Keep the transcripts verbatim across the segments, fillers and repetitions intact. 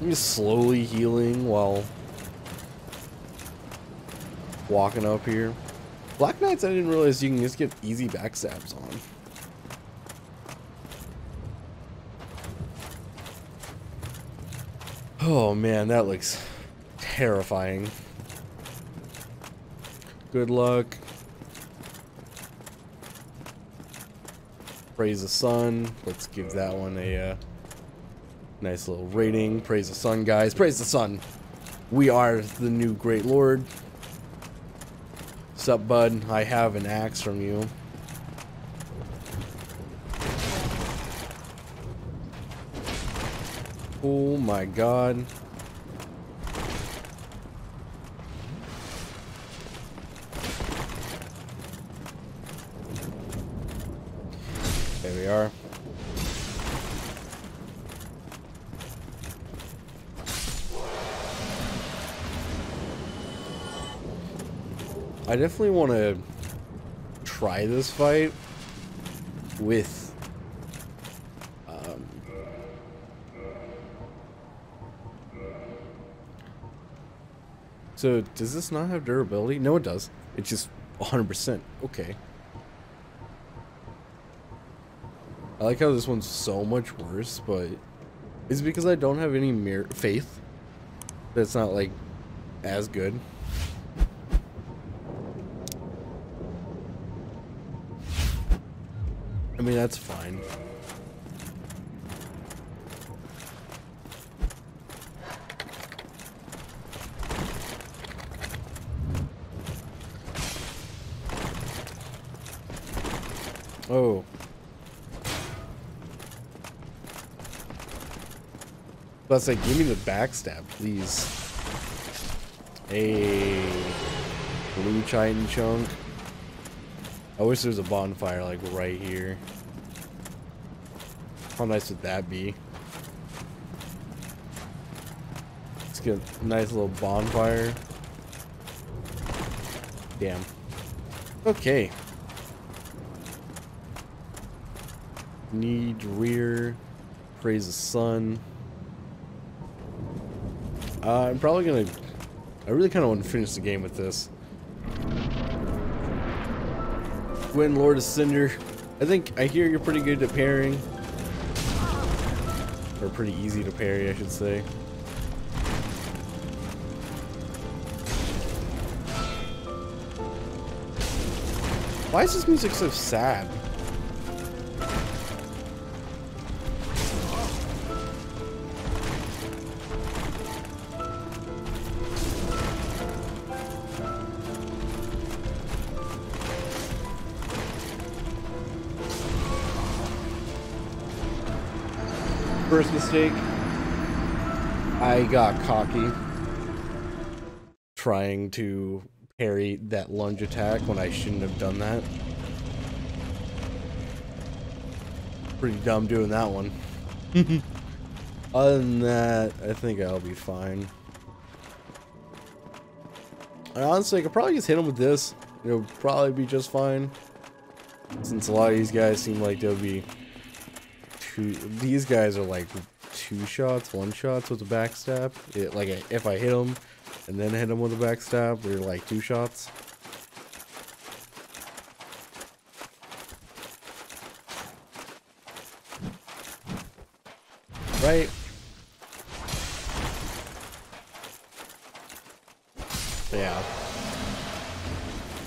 I'm just slowly healing while walking up here. Black Knights, I didn't realize you can just get easy backstabs on. Oh man, that looks terrifying. Good luck. Praise the Sun. Let's give that one a uh, nice little rating. Praise the Sun, guys. Praise the Sun. We are the new Great Lord. What's up, bud? I have an axe from you. Oh my god. There we are. I definitely want to try this fight with um, so does this not have durability? No, it does. It's just one hundred percent. Okay. I like how this one's so much worse, but it's because I don't have any mere faith that's not like as good. I mean, that's fine. Oh. Plus, like, give me the backstab, please. Hey, blue chitin chunk. I wish there was a bonfire, like, right here. How nice would that be? Let's get a nice little bonfire. Damn. Okay. Need rear. Praise the Sun. Uh, I'm probably gonna... I really kind of want to finish the game with this. Win, Lord Cinder. I think I hear you're pretty good at parrying, or pretty easy to parry, I should say. Why is this music so sad? First mistake, I got cocky trying to parry that lunge attack when I shouldn't have done that. Pretty dumb doing that one. Other than that, I think I'll be fine. And honestly, I could probably just hit him with this. It'll probably be just fine, since a lot of these guys seem like they'll be... These guys are like two shots, one shots with a backstab. It, like if I hit them and then hit them with a backstab, they're like two shots. Right? Yeah.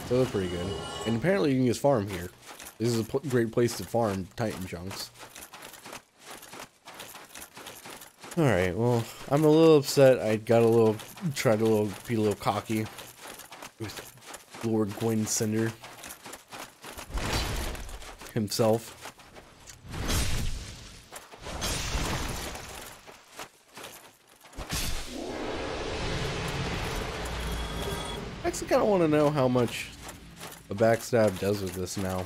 So they're pretty good. And apparently you can just farm here. This is a pl- great place to farm Titan chunks. Alright, well, I'm a little upset. I got a little, tried a little, be a little cocky with Lord Gwyn Cinder himself. I actually kind of want to know how much a backstab does with this now.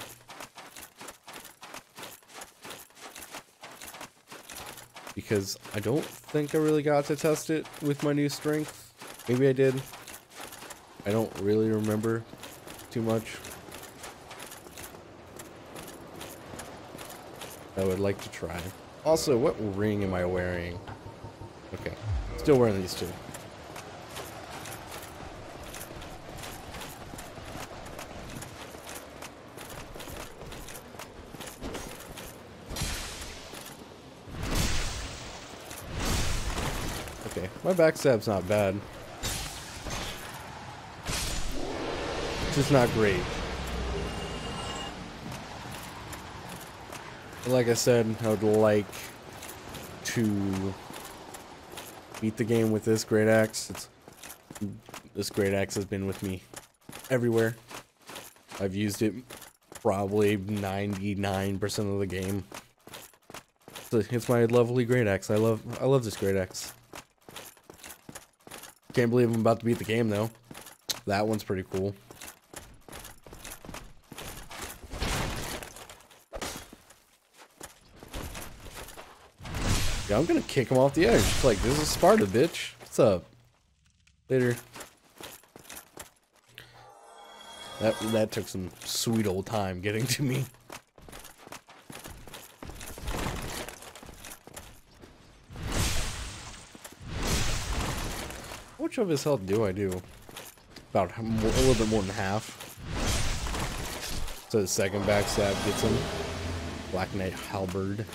Because I don't think I really got to test it with my new strength. Maybe I did. I don't really remember too much. I would like to try. Also, what ring am I wearing? Okay. Still wearing these two. Okay. My back stab's not bad. It's just not great. Like I said, I would like to beat the game with this great axe. It's, this great axe has been with me everywhere. I've used it probably ninety-nine percent of the game. So it's my lovely great axe. I love, I love this great axe. Can't believe I'm about to beat the game though. That one's pretty cool. I'm gonna kick him off the edge. It's like, this is Sparta, bitch. What's up? Later. That that took some sweet old time getting to me. How much of his health do I do? About a little bit more than half. So the second backstab gets him. Black Knight Halberd.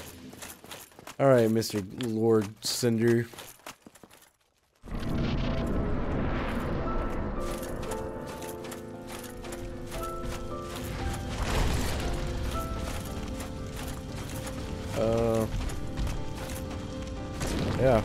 All right, Mister Lord Cinder. Uh, yeah.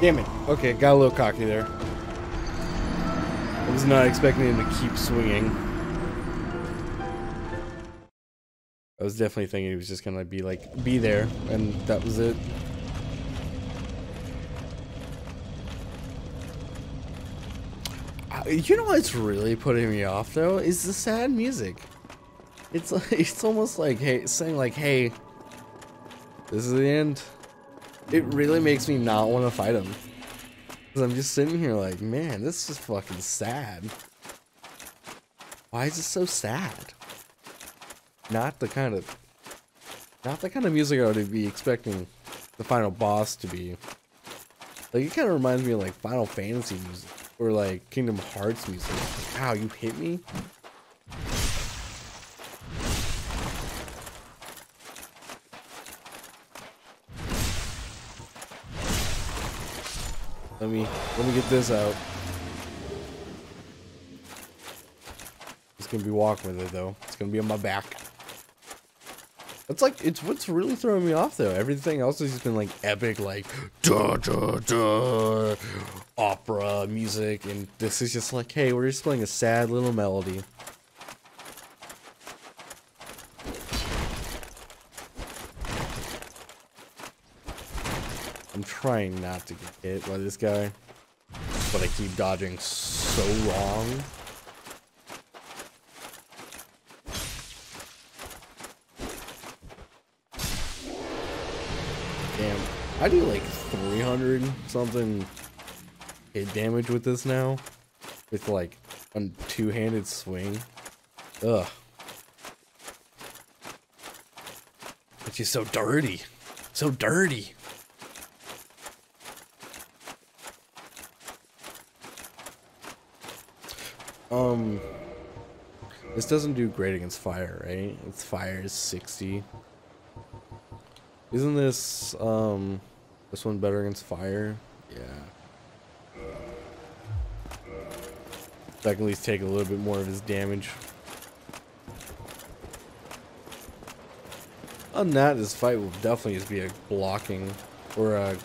Damn it. Okay, got a little cocky there. I was not expecting him to keep swinging. I was definitely thinking he was just gonna be like, be there, and that was it. You know what's really putting me off though is the sad music. It's like, it's almost like, hey, saying like, hey, this is the end. It really makes me not want to fight him. Cause I'm just sitting here like, man, this is fucking sad. Why is it so sad? Not the kind of, not the kind of music I would be expecting the final boss to be. Like, it kind of reminds me of like Final Fantasy music or like Kingdom Hearts music. Like, ow, you hit me? Let me, let me get this out. It's gonna be walking with it though. It's gonna be on my back. It's like, it's what's really throwing me off though. Everything else has just been like epic, like duh, duh, duh, opera music. And this is just like, hey, we're just playing a sad little melody. I'm trying not to get hit by this guy, but I keep dodging so long. Damn, I do like three hundred something hit damage with this now, with like a two-handed swing. Ugh, it's just so dirty, so dirty. Um, this doesn't do great against fire, right? It's fire is sixty. Isn't this, um, this one better against fire? Yeah. So I can at least take a little bit more of his damage. Other than that, this fight will definitely just be a blocking or a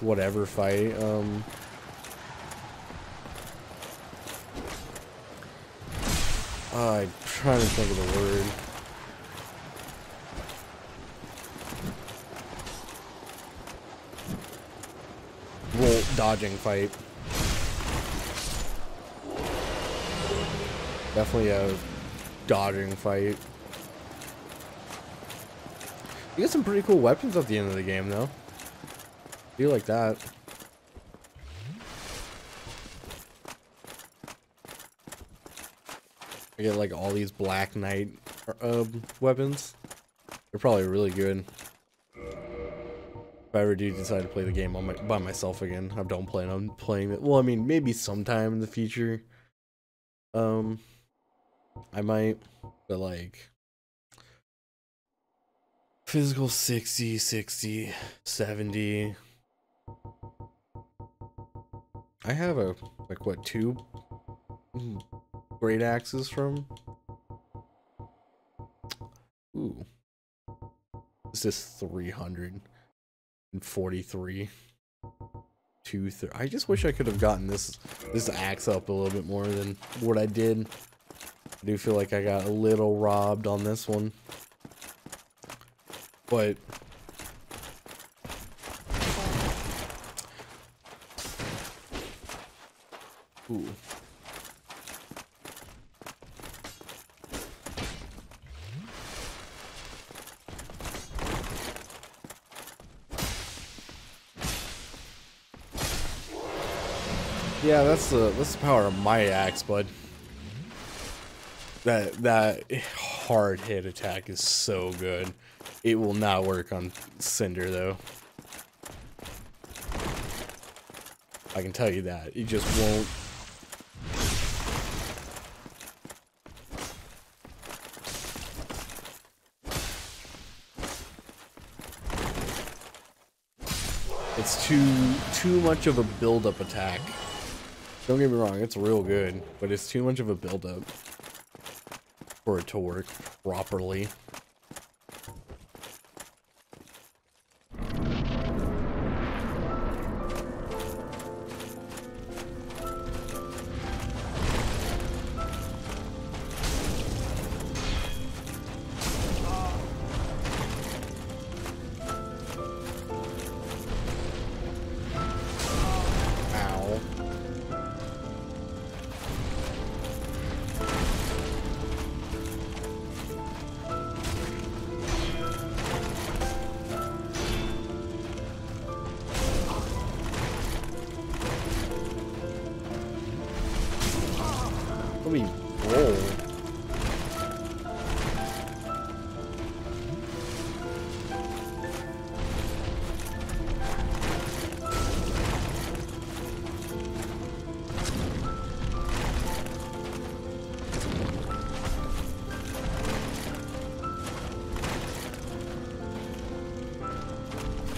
whatever fight. Um... Uh, I'm trying to think of the word. Roll dodging fight. Definitely a dodging fight. You get some pretty cool weapons at the end of the game, though. I do like that. I get like all these Black Knight uh, weapons. They're probably really good. If I ever do decide to play the game on my, by myself again, I don't plan on playing it. Well, I mean, maybe sometime in the future. Um, I might, but like physical sixty, sixty, seventy. I have a, like what, two great axes from? Ooh. This is three hundred forty-three. Two, three. I just wish I could have gotten this this axe up a little bit more than what I did. I do feel like I got a little robbed on this one, but ooh. Yeah, that's the that's the power of my axe, bud. That that hard hit attack is so good. It will not work on Cinder though. I can tell you that. It just won't. It's too too much of a build-up attack. Don't get me wrong, it's real good, but it's too much of a buildup for it to work properly.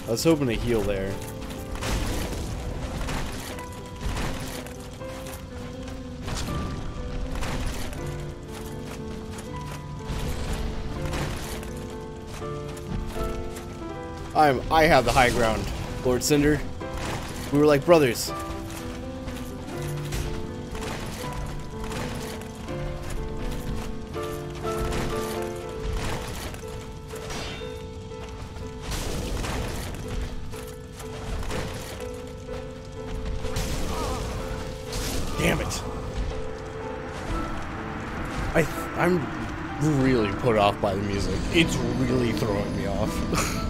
I was hoping to heal there. I'm I have the high ground, Lord Cinder. We were like brothers. I'm really put off by the music. It's really throwing me off.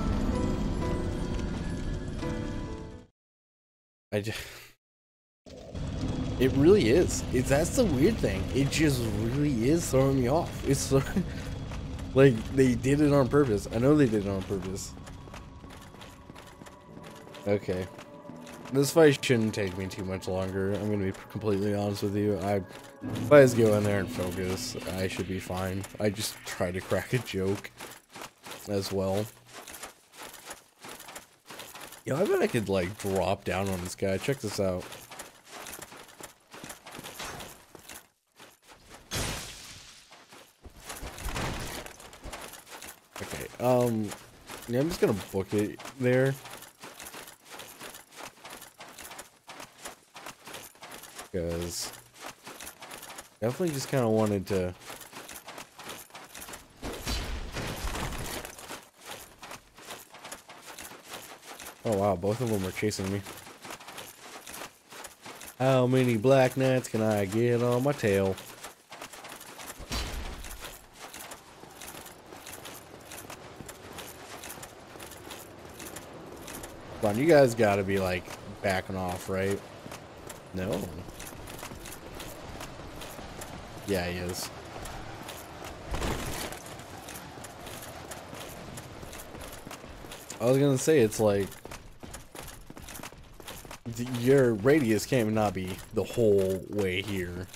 I just, it really is. It's that's the weird thing. It just really is throwing me off. It's like they did it on purpose. I know they did it on purpose. Okay. This fight shouldn't take me too much longer. I'm gonna be completely honest with you. I, if I just go in there and focus, I should be fine. I just try to crack a joke as well. Yo, I bet I could like drop down on this guy. Check this out. Okay. Um. Yeah, I'm just gonna book it there. Because definitely just kind of wanted to oh wow, both of them are chasing me. How many Black Knights can I get on my tail? Come on, you guys gotta be like backing off, right? No. Yeah, he is. I was gonna say, it's like, your radius can't not be the whole way here.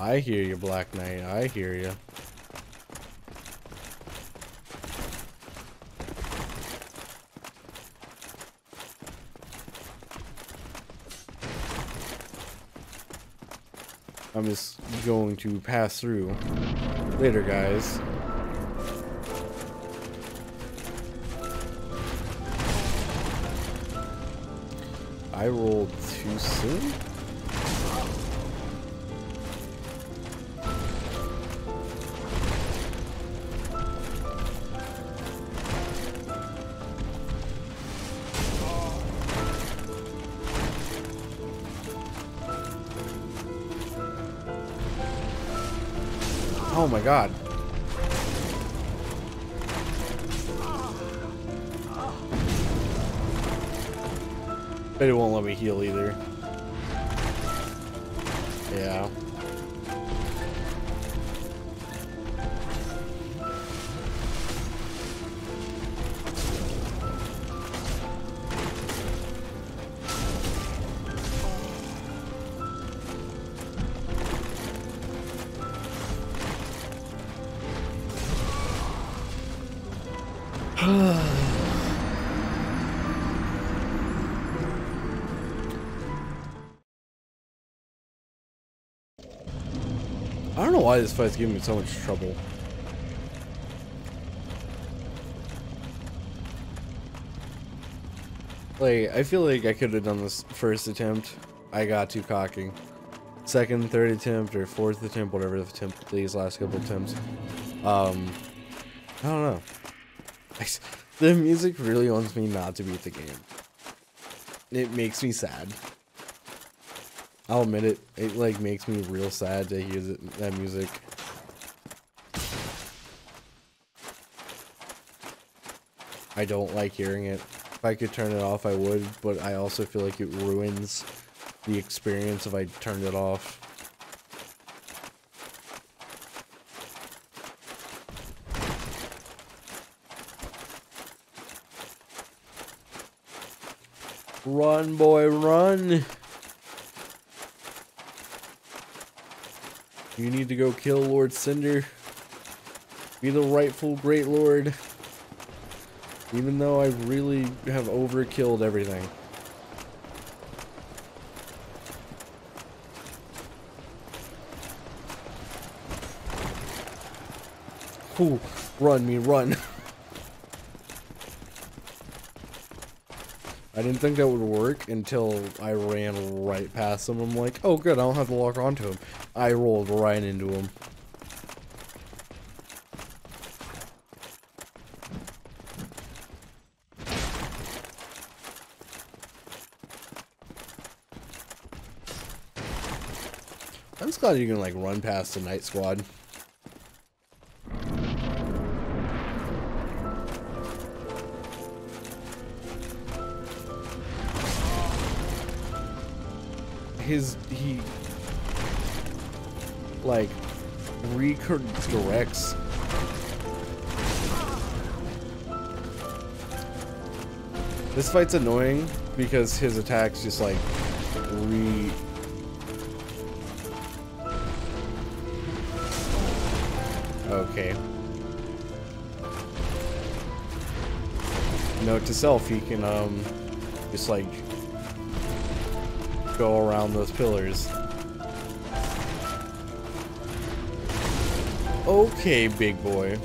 I hear you, Black Knight. I hear you. I'm just going to pass through. Later, guys. I rolled too soon? Oh my god. But it won't let me heal either. Yeah. Why this fight's giving me so much trouble. Like, I feel like I could have done this first attempt. I got too cocky. Second, third attempt, or fourth attempt, whatever the attempt, these last couple attempts. Um, I don't know. I, the music really wants me not to beat the game. It makes me sad. I'll admit it, it like makes me real sad to hear that, that music. I don't like hearing it. If I could turn it off, I would, but I also feel like it ruins the experience if I turned it off. Run, boy, run! You need to go kill Lord Cinder. Be the rightful Great Lord. Even though I really have overkilled everything. Ooh, run me, run. I didn't think that would work until I ran right past him. I'm like, oh good, I don't have to lock onto him. I rolled right into him. I'm just glad you can like run past the Night Squad. His, he, like, redirects. This fight's annoying because his attacks just, like, re... Okay. Note to self, he can, um, just, like... go around those pillars. Okay, big boy.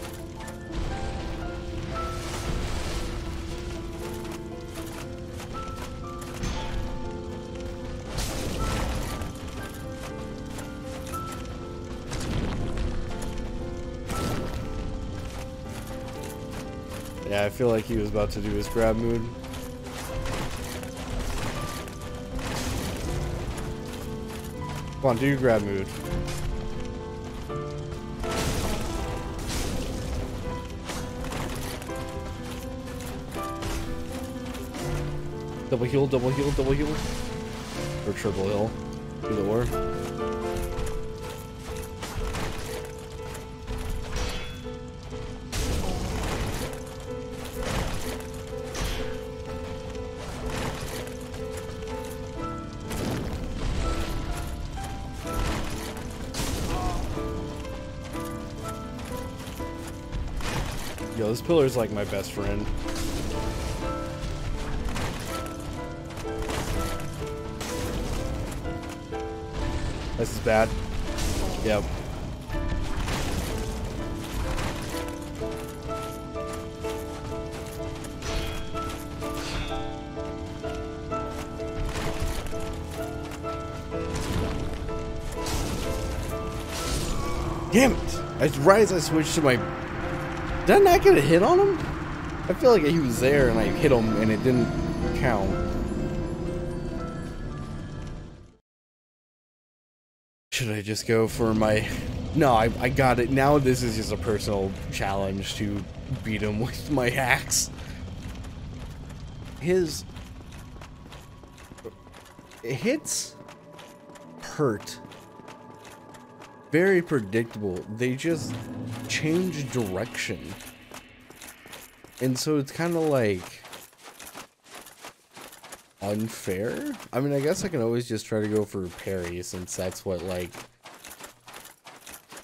Yeah, I feel like he was about to do his grab move. Come on, do your grab move. Double heal, double heal, double heal. Or triple heal. Either or. Yo, this pillar is like my best friend. This is bad. Yep. Damn it! As right as I switched to my... Did I not get a hit on him? I feel like he was there and I hit him and it didn't count. Should I just go for my... No, I, I got it. Now this is just a personal challenge to beat him with my axe. His... hits hurt. Very predictable. They just change direction. And so it's kind of like... unfair? I mean, I guess I can always just try to go for parry since that's what, like,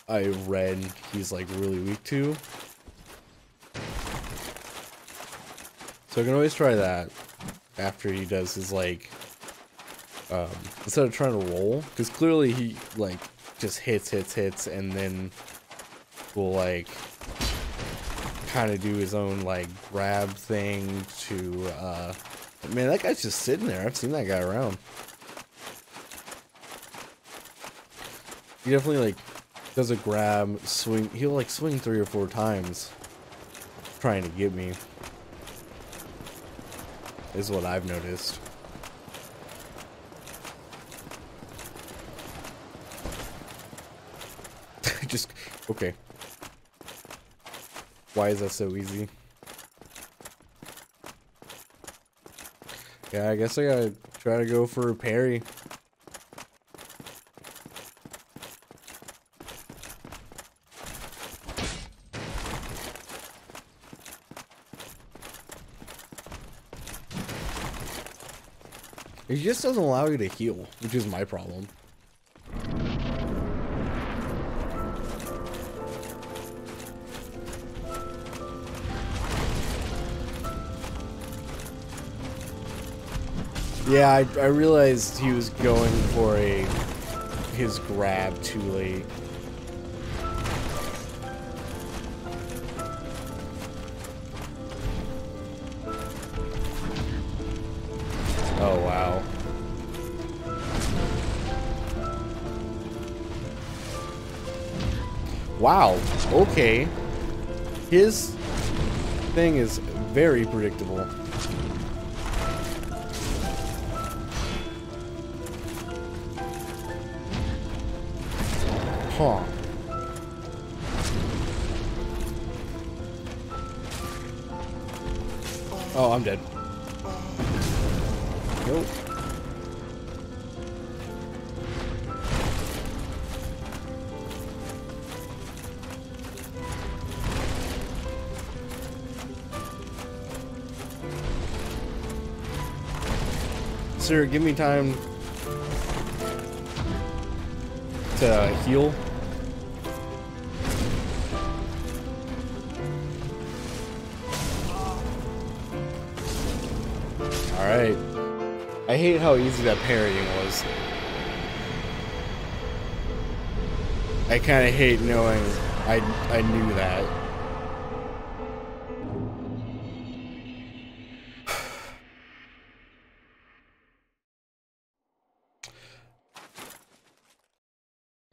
I read he's, like, really weak to. So I can always try that after he does his, like, um, instead of trying to roll, because clearly he, like, just hits, hits, hits, and then will, like, kind of do his own, like, grab thing to, uh, man, that guy's just sitting there. I've seen that guy around. He definitely, like, does a grab, swing. He'll, like, swing three or four times trying to get me, is what I've noticed. Just, okay. Why is that so easy? Yeah, I guess I gotta try to go for a parry. It just doesn't allow you to heal, which is my problem. Yeah, I, I realized he was going for a his grab too late. Oh wow. Wow, okay. His thing is very predictable. Huh. Oh, I'm dead. Nope. Sir, give me time to heal. Alright. I hate how easy that parrying was. I kinda hate knowing I I knew that.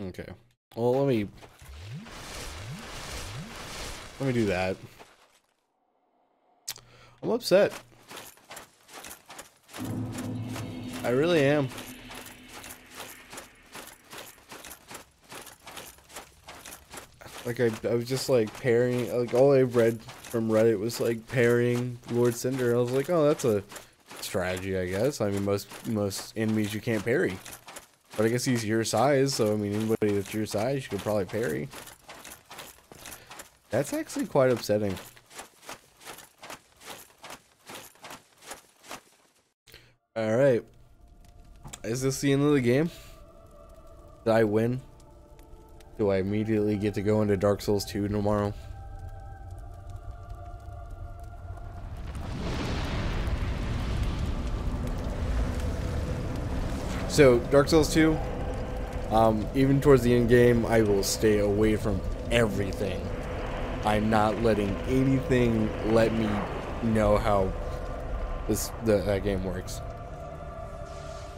Okay. Well, let me let me do that. I'm upset. I really am. Like, I, I was just, like, parrying. Like, all I read from Reddit was, like, parrying Lord Cinder. I was like, oh, that's a strategy, I guess. I mean, most most enemies you can't parry. But I guess he's your size, so I mean, anybody that's your size, you could probably parry. That's actually quite upsetting. Alright. Is this the end of the game? Did I win? Do I immediately get to go into Dark Souls two tomorrow? So, Dark Souls two, um, even towards the end game, I will stay away from everything. I'm not letting anything let me know how this the, that game works.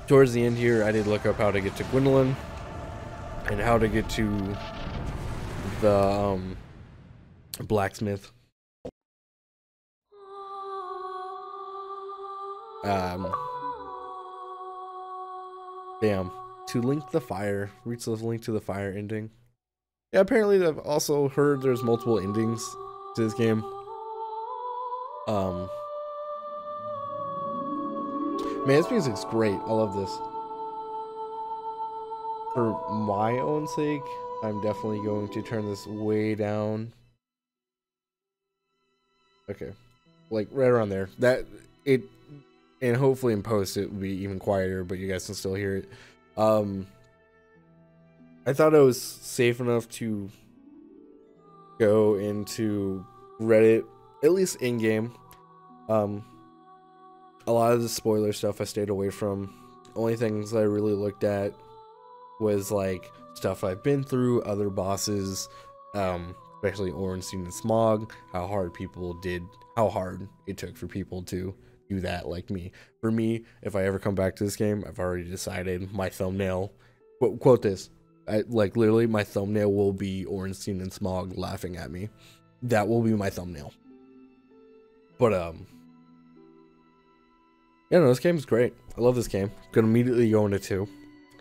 Towards the end here, I did look up how to get to Gwyndolin and how to get to the um, blacksmith. Um, damn. To link the fire. Reach the link to the fire ending. Yeah, apparently I've also heard there's multiple endings to this game. Um... Man, this music's great. I love this. For my own sake, I'm definitely going to turn this way down. Okay. Like, right around there. That, it, and hopefully in post it will be even quieter, but you guys can still hear it. Um, I thought I was safe enough to go into Reddit, at least in-game. Um... A lot of the spoiler stuff I stayed away from. Only things I really looked at was like stuff I've been through, other bosses, um, especially Ornstein and Smough, how hard people did, how hard it took for people to do that like me. For me, if I ever come back to this game, I've already decided my thumbnail, quote, quote this, I, like literally my thumbnail will be Ornstein and Smough laughing at me. That will be my thumbnail. But, um... yeah, no, this game's great. I love this game. Gonna immediately go into two.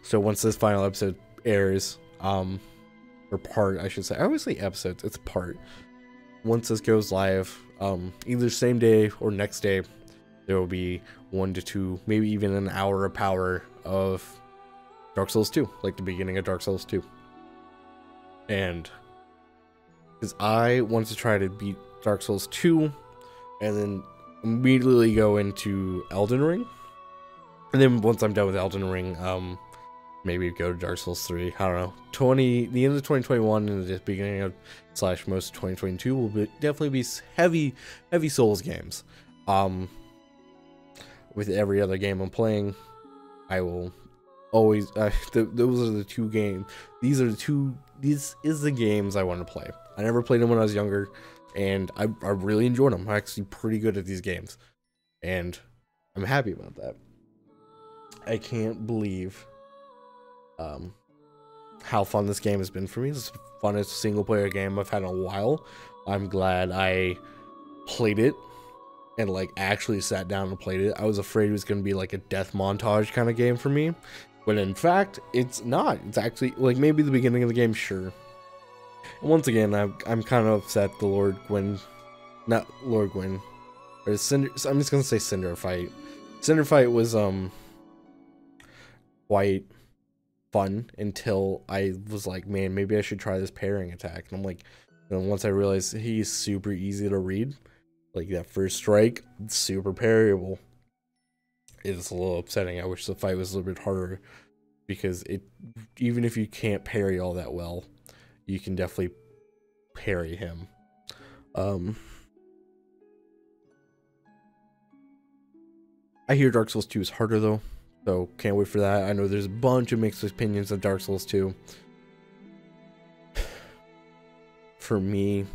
So once this final episode airs, um, or part, I should say. I always say episodes. It's part. Once this goes live, um, either same day or next day, there will be one to two, maybe even an hour of power of Dark Souls two, like the beginning of Dark Souls two. And because I want to try to beat Dark Souls two, and then immediately go into Elden Ring, and then once I'm done with Elden Ring, um, maybe go to Dark Souls three. I don't know. twenty, the end of twenty twenty-one and the beginning of slash most of twenty twenty-two will be, definitely be heavy, heavy Souls games. Um, with every other game I'm playing, I will always. Uh, th those are the two games. These are the two. These is the games I want to play. I never played them when I was younger. And I, I really enjoyed them. I'm actually pretty good at these games. And I'm happy about that. I can't believe um, how fun this game has been for me. This is the funnest single player game I've had in a while. I'm glad I played it and like actually sat down and played it. I was afraid it was going to be like a death montage kind of game for me. But in fact, it's not. It's actually like maybe the beginning of the game, sure. Once again, I'm, I'm kind of upset the Lord Gwyn, not Lord Gwyn, or Cinder, so I'm just going to say Cinder fight. Cinder fight was um quite fun until I was like, man, maybe I should try this parrying attack. And I'm like, and once I realized he's super easy to read, like that first strike, super parryable. It's a little upsetting. I wish the fight was a little bit harder because it, even if you can't parry all that well, you can definitely parry him. Um, I hear Dark Souls two is harder though, so can't wait for that. I know there's a bunch of mixed opinions of Dark Souls two. For me,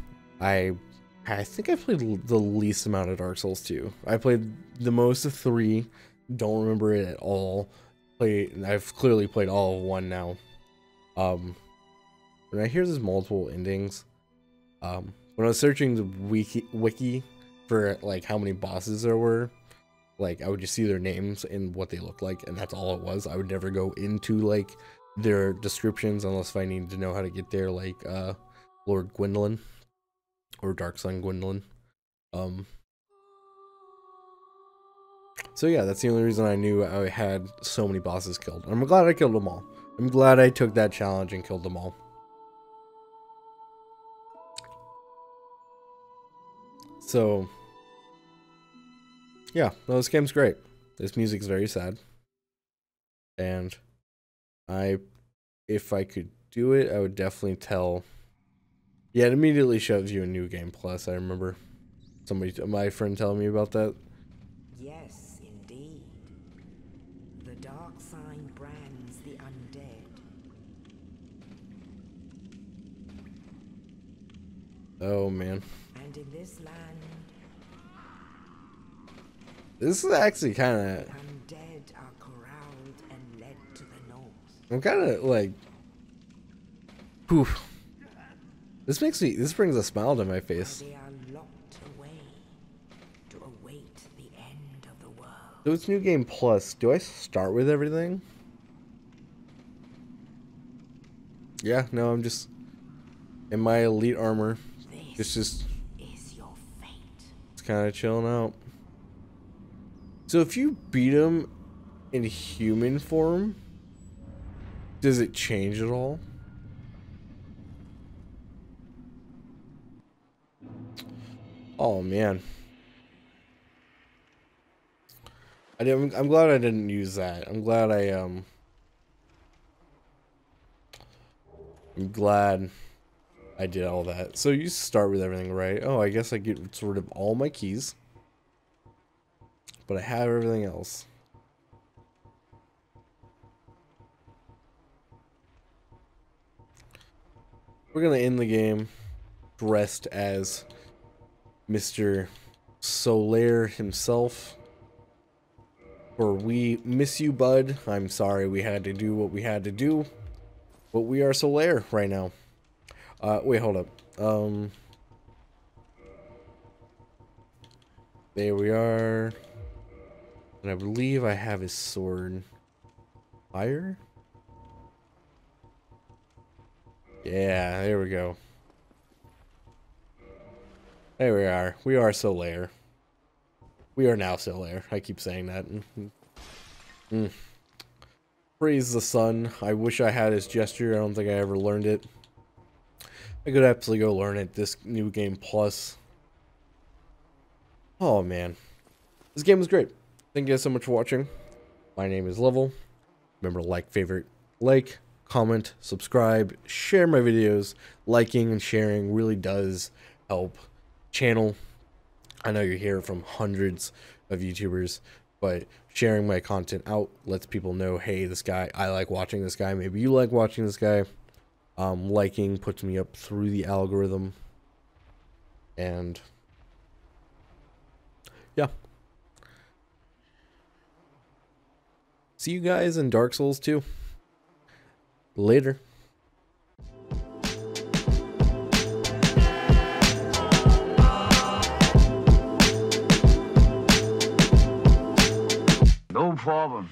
I I think I played the least amount of Dark Souls two. I played the most of three. Don't remember it at all. Play, I've clearly played all of one now. Um... When I hear there's multiple endings, um, when I was searching the wiki, wiki for like how many bosses there were, like I would just see their names and what they look like, and that's all it was. I would never go into like their descriptions unless if I needed to know how to get there, like uh, Lord Gwyndolin or Dark Sun Gwyndolin. Um, So yeah, that's the only reason I knew I had so many bosses killed. I'm glad I killed them all. I'm glad I took that challenge and killed them all. So, yeah, no, this game's great. This music's very sad. And I, if I could do it, I would definitely tell. Yeah, it immediately shows you a new game plus. I remember somebody, my friend telling me about that. Yes, indeed. The dark sign brands the undead. Oh, man. And in this land. This is actually kind of... Undead are corralled and led to the north. I'm kind of like... Poof. This makes me... This brings a smile to my face. They are locked away to await the end of the world. So it's New Game Plus. Do I start with everything? Yeah, no, I'm just... In my elite armor. This it's just... Is your fate. It's kind of chilling out. So if you beat him in human form, does it change at all? Oh man, I didn't. I'm glad I didn't use that. I'm glad I um. I'm glad I did all that. So you start with everything, right? Oh, I guess I get sort of all my keys. But I have everything else. We're gonna end the game dressed as Mister Solaire himself. Or we miss you, bud. I'm sorry we had to do what we had to do. But we are Solaire right now. Uh, wait, hold up. Um, there we are. And I believe I have his sword. Fire? Yeah, there we go. There we are. We are Solaire. We are now Solaire. I keep saying that. Mm. Praise the sun. I wish I had his gesture. I don't think I ever learned it. I could absolutely go learn it. This New Game Plus. Oh, man. This game was great. Thank you guys so much for watching. My name is Level. Remember to like, favorite, like, comment, subscribe, share my videos. Liking and sharing really does help channel. I know you hear from hundreds of YouTubers, but sharing my content out lets people know, hey, this guy, I like watching this guy. Maybe you like watching this guy. Um, liking puts me up through the algorithm. And yeah. See you guys in Dark Souls two. Later. No problem.